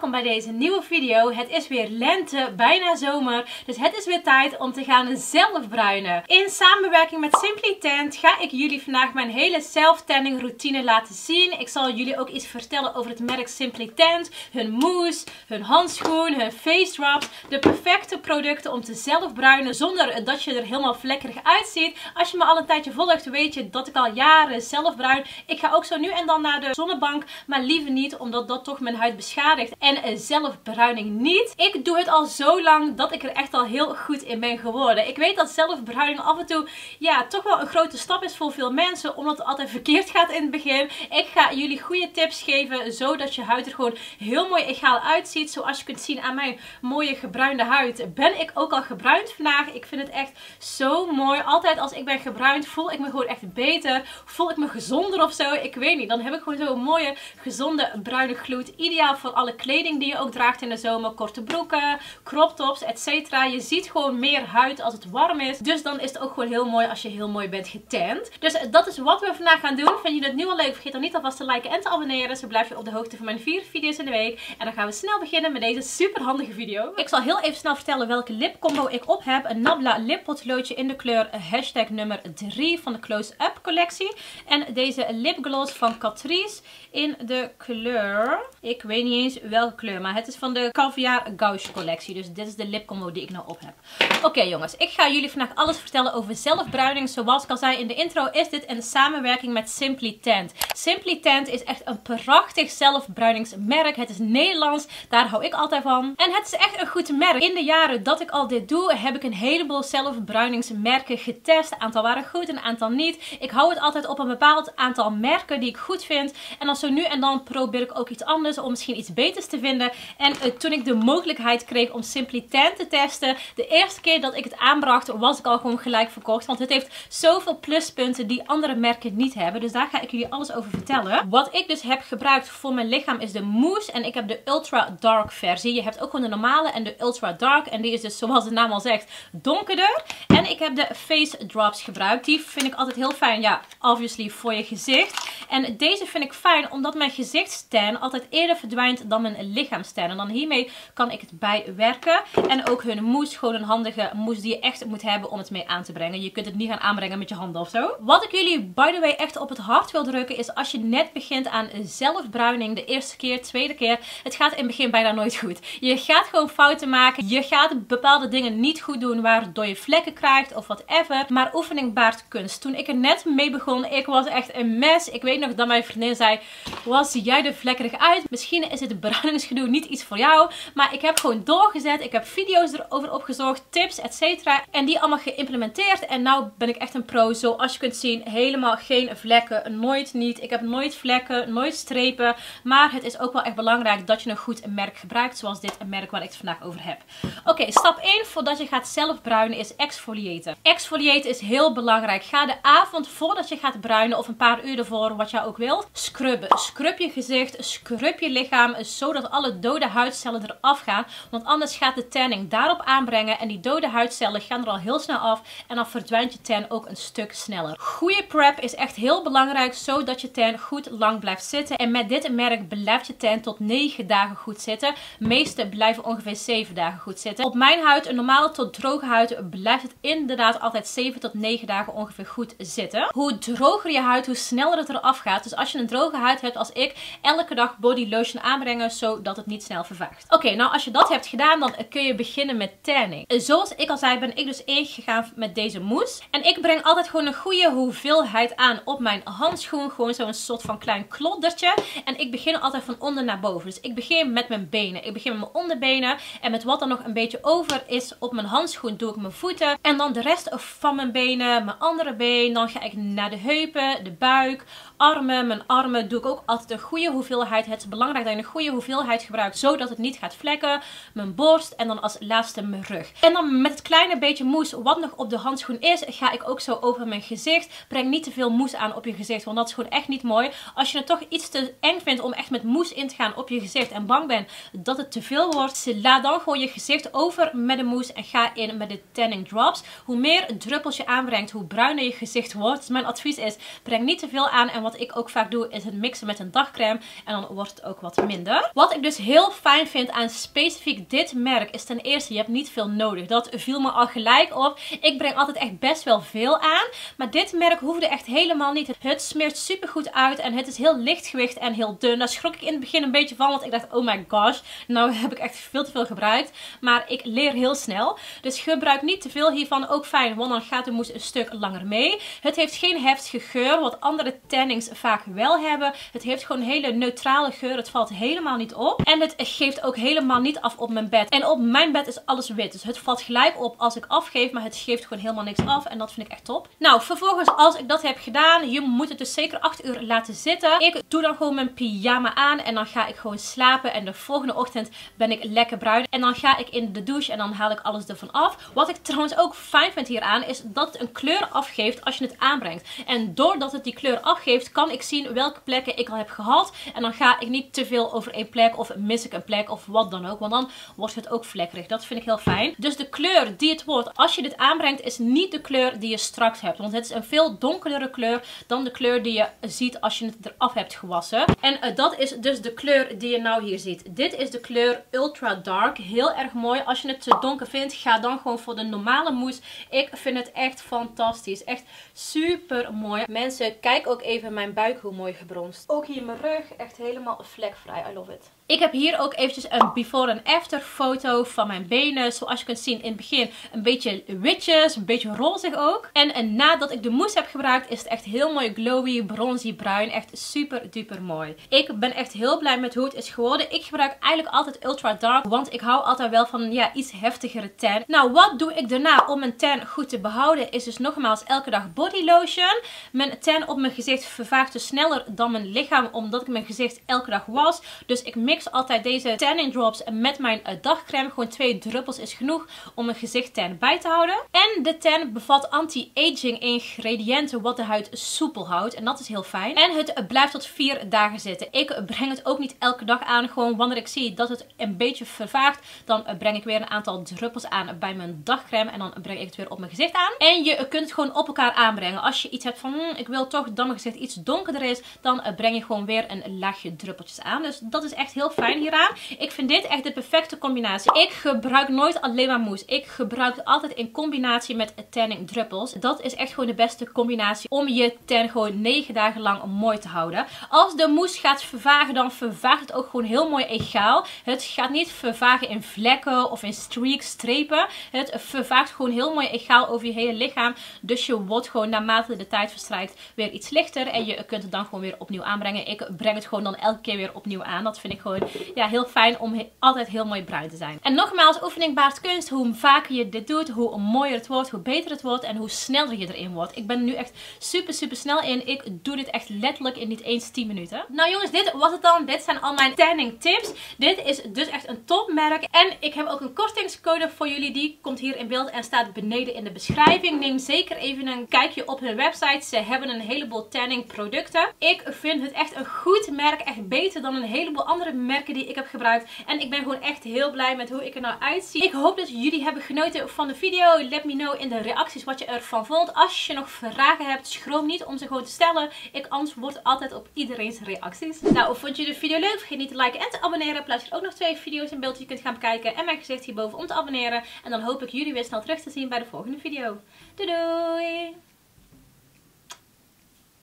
welkom bij deze nieuwe video. Het is weer lente, bijna zomer, dus het is weer tijd om te gaan zelfbruinen. In samenwerking met Simply Tanned ga ik jullie vandaag mijn hele self-tanning routine laten zien. Ik zal jullie ook iets vertellen over het merk Simply Tanned, hun mousse, hun handschoen, hun face wraps. De perfecte producten om te zelfbruinen zonder dat je er helemaal vlekkerig uitziet. Als je me al een tijdje volgt weet je dat ik al jaren zelfbruin. Ik ga ook zo nu en dan naar de zonnebank, maar liever niet omdat dat toch mijn huid beschadigt en zelfbruining niet. Ik doe het al zo lang dat ik er echt al heel goed in ben geworden. Ik weet dat zelfbruining af en toe ja, toch wel een grote stap is voor veel mensen, omdat het altijd verkeerd gaat in het begin. Ik ga jullie goede tips geven zodat je huid er gewoon heel mooi egaal uitziet. Zoals je kunt zien aan mijn mooie gebruinde huid ben ik ook al gebruind vandaag. Ik vind het echt zo mooi. Altijd als ik ben gebruind voel ik me gewoon echt beter. Voel ik me gezonder of zo. Ik weet niet. Dan heb ik gewoon zo'n mooie gezonde bruine gloed. Ideaal voor alle kleding die je ook draagt in de zomer. Korte broeken, crop tops, etc. Je ziet gewoon meer huid als het warm is. Dus dan is het ook gewoon heel mooi als je heel mooi bent getand. Dus dat is wat we vandaag gaan doen. Vind je het nu al leuk? Vergeet dan niet alvast te liken en te abonneren. Zo blijf je op de hoogte van mijn 4 video's in de week. En dan gaan we snel beginnen met deze super handige video. Ik zal heel even snel vertellen welke lipcombo ik op heb. Een Nabla lippotloodje in de kleur hashtag nummer 3 van de Close Up collectie. En deze lipgloss van Catrice in de kleur, ik weet niet eens welke kleur, maar het is van de Caviar Gouche collectie. Dus dit is de lipcombo die ik nou op heb. Oké, jongens, ik ga jullie vandaag alles vertellen over zelfbruining. Zoals ik al zei in de intro is dit een samenwerking met Simply Tanned. Simply Tanned is echt een prachtig zelfbruiningsmerk. Het is Nederlands, daar hou ik altijd van. En het is echt een goed merk. In de jaren dat ik al dit doe, heb ik een heleboel zelfbruiningsmerken getest. Een aantal waren goed, een aantal niet. Ik hou het altijd op een bepaald aantal merken die ik goed vind. En dan zo nu en dan probeer ik ook iets anders om misschien iets beters te vinden. En toen ik de mogelijkheid kreeg om Simply Tanned te testen, de eerste keer dat ik het aanbracht, was ik al gewoon gelijk verkocht. Want het heeft zoveel pluspunten die andere merken niet hebben. Dus daar ga ik jullie alles over vertellen. Wat ik dus heb gebruikt voor mijn lichaam is de mousse. En ik heb de ultra dark versie. Je hebt ook gewoon de normale en de ultra dark. En die is dus zoals de naam al zegt donkerder. En ik heb de face drops gebruikt. Die vind ik altijd heel fijn. Ja, obviously voor je gezicht. En deze vind ik fijn omdat mijn gezichtstan altijd eerder verdwijnt dan mijn lichaamstan. En dan hiermee kan ik het bijwerken. En ook hun mousse, gewoon een handige mousse die je echt moet hebben om het mee aan te brengen. Je kunt het niet gaan aanbrengen met je handen of zo. Wat ik jullie by the way echt op het hart wil drukken is als je net begint aan zelfbruining, de eerste keer, tweede keer, het gaat in het begin bijna nooit goed. Je gaat gewoon fouten maken. Je gaat bepaalde dingen niet goed doen waardoor je vlekken krijgt of whatever. Maar oefening baart kunst. Toen ik er net mee begon, ik was echt een mes. Ik weet nog dat mijn vriendin zei, wat zie jij er vlekkerig uit? Misschien is het bruiningsgedoe niet iets voor jou. Maar ik heb gewoon doorgezet. Ik heb video's erover opgezocht, tips, etc. En die allemaal geïmplementeerd. En nou ben ik echt een pro. Zoals je kunt zien, helemaal geen vlekken. Nooit niet. Ik heb nooit vlekken, nooit strepen. Maar het is ook wel echt belangrijk dat je een goed merk gebruikt. Zoals dit merk waar ik het vandaag over heb. Oké, stap 1 voordat je gaat zelf bruinen is exfoliëten. Exfoliëten is heel belangrijk. Ga de avond voordat je gaat bruinen of een paar uur ervoor, wat jij ook wilt, scrubben. Scrub je gezicht, scrub je lichaam, zodat alle dode huidcellen eraf gaan. Want anders gaat de tanning daarop aanbrengen en die dode huidcellen gaan er al heel snel af en dan verdwijnt je tan ook een stuk sneller. Goede prep is echt heel belangrijk, zodat je tan goed lang blijft zitten. En met dit merk blijft je tan tot 9 dagen goed zitten. De meeste blijven ongeveer 7 dagen goed zitten. Op mijn huid, een normale tot droge huid, blijft het inderdaad altijd 7 tot 9 dagen ongeveer goed zitten. Hoe droger je huid, hoe sneller het eraf gaat. Dus als je een droge huid hebt als ik, elke dag body lotion aanbrengen, zodat het niet snel vervaagt. Oké, nou als je dat hebt gedaan, dan kun je beginnen met tanning. Zoals ik al zei, ben ik dus ingegaan met deze mousse. En ik breng altijd gewoon een goede hoeveelheid aan op mijn handschoen. Gewoon zo'n soort van klein kloddertje. En ik begin altijd van onder naar boven. Dus ik begin met mijn benen. Ik begin met mijn onderbenen. En met wat er nog een beetje over is op mijn handschoen doe ik mijn voeten. En dan de rest van mijn benen, mijn andere been. Dan ga ik naar de heupen, de buik, armen. Mijn armen doe ik ook altijd een goede hoeveelheid. Het is belangrijk dat je een goede hoeveelheid gebruikt, zodat het niet gaat vlekken. Mijn borst en dan als laatste mijn rug. En dan met het kleine beetje mousse wat nog op de handschoen is, ga ik ook zo over mijn gezicht. Breng niet te veel mousse aan op je gezicht, want dat is gewoon echt niet mooi. Als je het toch iets te eng vindt om echt met mousse in te gaan op je gezicht en bang bent dat het te veel wordt, laat dan gewoon je gezicht over met de mousse en ga in met de tanning drops. Hoe meer druppels je aanbrengt, hoe bruiner je gezicht wordt. Dus mijn advies is, breng niet te veel aan. En wat ik ook vaak doe, is het mixen met een dagcreme. En dan wordt het ook wat minder. Wat Wat ik dus heel fijn vind aan specifiek dit merk is ten eerste, je hebt niet veel nodig. Dat viel me al gelijk op. Ik breng altijd echt best wel veel aan. Maar dit merk hoefde echt helemaal niet. Het smeert super goed uit en het is heel lichtgewicht en heel dun. Daar schrok ik in het begin een beetje van, want ik dacht, oh my gosh, nou heb ik echt veel te veel gebruikt. Maar ik leer heel snel. Dus gebruik niet te veel hiervan. Ook fijn, want dan gaat de mousse een stuk langer mee. Het heeft geen heftige geur, wat andere tannings vaak wel hebben. Het heeft gewoon een hele neutrale geur. Het valt helemaal niet op. En het geeft ook helemaal niet af op mijn bed. En op mijn bed is alles wit. Dus het valt gelijk op als ik afgeef. Maar het geeft gewoon helemaal niks af. En dat vind ik echt top. Nou, vervolgens als ik dat heb gedaan. Je moet het dus zeker 8 uur laten zitten. Ik doe dan gewoon mijn pyjama aan. En dan ga ik gewoon slapen. En de volgende ochtend ben ik lekker bruin. En dan ga ik in de douche. En dan haal ik alles ervan af. Wat ik trouwens ook fijn vind hieraan. Is dat het een kleur afgeeft als je het aanbrengt. En doordat het die kleur afgeeft. Kan ik zien welke plekken ik al heb gehad. En dan ga ik niet te veel over één plek. Of mis ik een plek. Of wat dan ook. Want dan wordt het ook vlekkerig. Dat vind ik heel fijn. Dus de kleur die het wordt als je dit aanbrengt is niet de kleur die je straks hebt. Want het is een veel donkerdere kleur dan de kleur die je ziet als je het eraf hebt gewassen. En dat is dus de kleur die je nou hier ziet. Dit is de kleur Ultra Dark. Heel erg mooi. Als je het te donker vindt, ga dan gewoon voor de normale mousse. Ik vind het echt fantastisch. Echt super mooi. Mensen, kijk ook even mijn buik hoe mooi gebronst. Ook hier mijn rug. Echt helemaal vlekvrij. I love it. Ik heb hier ook eventjes een before en after foto van mijn benen. Zoals je kunt zien in het begin een beetje witjes, een beetje rozig ook. En nadat ik de mousse heb gebruikt is het echt heel mooi glowy, bronzy, bruin. Echt super duper mooi. Ik ben echt heel blij met hoe het is geworden. Ik gebruik eigenlijk altijd Ultra Dark, want ik hou altijd wel van ja, iets heftigere tan. Nou, wat doe ik daarna om mijn tan goed te behouden? Is dus nogmaals elke dag body lotion. Mijn tan op mijn gezicht vervaagt dus sneller dan mijn lichaam, omdat ik mijn gezicht elke dag was. Dus ik mix altijd deze tanning drops met mijn dagcreme. Gewoon 2 druppels is genoeg om mijn gezicht tan bij te houden. En de tan bevat anti-aging ingrediënten wat de huid soepel houdt. En dat is heel fijn. En het blijft tot 4 dagen zitten. Ik breng het ook niet elke dag aan. Gewoon wanneer ik zie dat het een beetje vervaagt, dan breng ik weer een aantal druppels aan bij mijn dagcreme. En dan breng ik het weer op mijn gezicht aan. En je kunt het gewoon op elkaar aanbrengen. Als je iets hebt van, ik wil toch dat mijn gezicht iets donkerder is, dan breng je gewoon weer een laagje druppeltjes aan. Dus dat is echt heel fijn hieraan. Ik vind dit echt de perfecte combinatie. Ik gebruik nooit alleen maar mousse. Ik gebruik het altijd in combinatie met tanning druppels. Dat is echt gewoon de beste combinatie om je tan gewoon 9 dagen lang mooi te houden. Als de mousse gaat vervagen, dan vervaagt het ook gewoon heel mooi egaal. Het gaat niet vervagen in vlekken of in streaks, strepen. Het vervaagt gewoon heel mooi egaal over je hele lichaam. Dus je wordt gewoon naarmate de tijd verstrijkt weer iets lichter. En je kunt het dan gewoon weer opnieuw aanbrengen. Ik breng het gewoon dan elke keer weer opnieuw aan. Dat vind ik gewoon ja, heel fijn om altijd heel mooi bruin te zijn. En nogmaals, oefening baart kunst. Hoe vaker je dit doet, hoe mooier het wordt, hoe beter het wordt en hoe sneller je erin wordt. Ik ben er nu echt super super snel in. Ik doe dit echt letterlijk in niet eens 10 minuten. Nou jongens, dit was het dan. Dit zijn al mijn tanning tips. Dit is dus echt een topmerk. En ik heb ook een kortingscode voor jullie. Die komt hier in beeld en staat beneden in de beschrijving. Neem zeker even een kijkje op hun website. Ze hebben een heleboel tanning producten. Ik vind het echt een goed merk. Echt beter dan een heleboel andere merken die ik heb gebruikt. En ik ben gewoon echt heel blij met hoe ik er nou uitzie. Ik hoop dat jullie hebben genoten van de video. Let me know in de reacties wat je ervan vond. Als je nog vragen hebt, schroom niet om ze gewoon te stellen. Ik antwoord altijd op iedereen's reacties. Nou, vond je de video leuk? Vergeet niet te liken en te abonneren. Plaats hier ook nog 2 video's in beeld die je kunt gaan bekijken. En mijn gezicht hierboven om te abonneren. En dan hoop ik jullie weer snel terug te zien bij de volgende video. Doei doei!